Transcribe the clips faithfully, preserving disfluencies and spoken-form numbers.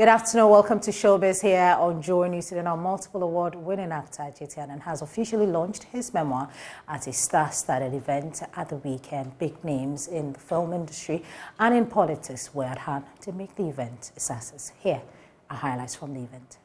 Good afternoon, welcome to Showbiz here on JoyNews. Today, our multiple award-winning actor Adjetey Anang has officially launched his memoir at a star-studded event at the weekend. Big names in the film industry and in politics were at hand to make the event a success. Here are highlights from the event.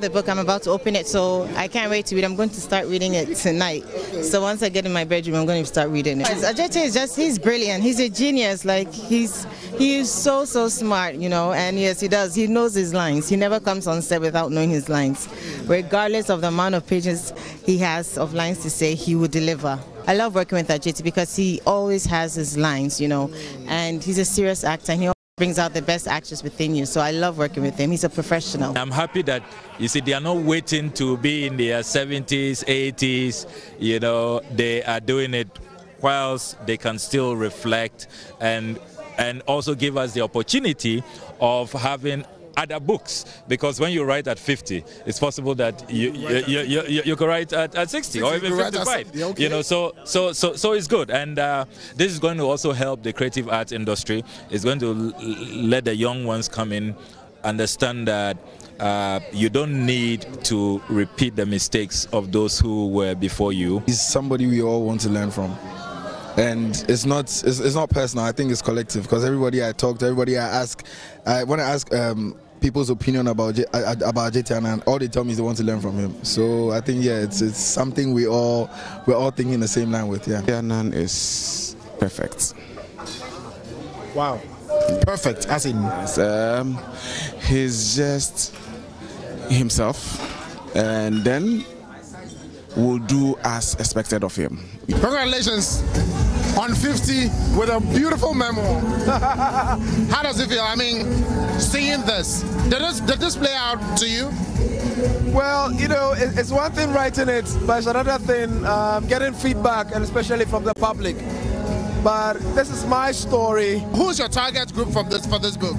The book, I'm about to open it, so I can't wait to read. I'm going to start reading it tonight. Okay. So once I get in my bedroom, I'm going to start reading it. Adjetey is just, he's brilliant. He's a genius. Like, he's he is so, so smart, you know, and yes, he does. He knows his lines. He never comes on set without knowing his lines. Regardless of the amount of pages he has of lines to say, he will deliver. I love working with Adjetey because he always has his lines, you know, and he's a serious actor. And he brings out the best actors within you, so I love working with him. He's a professional. I'm happy that, you see, they are not waiting to be in their seventies, eighties, you know, they are doing it whilst they can still reflect and, and also give us the opportunity of having other books, because when you write at fifty, it's possible that you you, you, you, you can write at, at sixty or even fifty-five. You know, so so so so it's good, and uh, this is going to also help the creative arts industry. It's going to let the young ones come in, understand that uh, you don't need to repeat the mistakes of those who were before you. He's somebody we all want to learn from. And it's not it's, it's not personal. I think it's collective, because everybody I talk to, everybody I ask, I want to ask um, people's opinion about about Adjetey Anang, and all they tell me is they want to learn from him. So I think, yeah, it's it's something we all we're all thinking the same line with. Yeah, Anang is perfect. Wow, perfect as in um, he's just himself, and then will do as expected of him. Congratulations on fifty with a beautiful memoir. How does it feel? I mean, seeing this, did this, did this play out to you? Well, you know, it, it's one thing writing it, but it's another thing um, getting feedback, and especially from the public. But this is my story. Who's your target group from this for this book?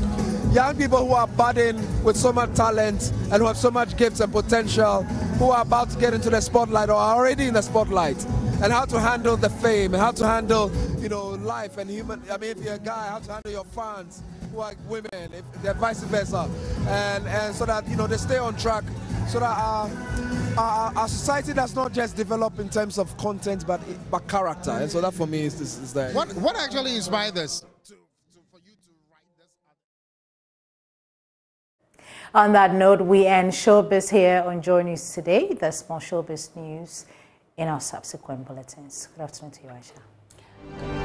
Young people who are budding with so much talent and who have so much gifts and potential, who are about to get into the spotlight or are already in the spotlight, and how to handle the fame, and how to handle, you know, life and human. I mean, if you're a guy, how to handle your fans who are women, if they're vice versa, and and so that, you know, they stay on track, so that our, our, our society does not just develop in terms of content, but but character. And so that for me is this is the. What what actually inspired this? On that note, we end Showbiz here on JoyNews today. There's more Showbiz news in our subsequent bulletins. Good afternoon to you, Aisha.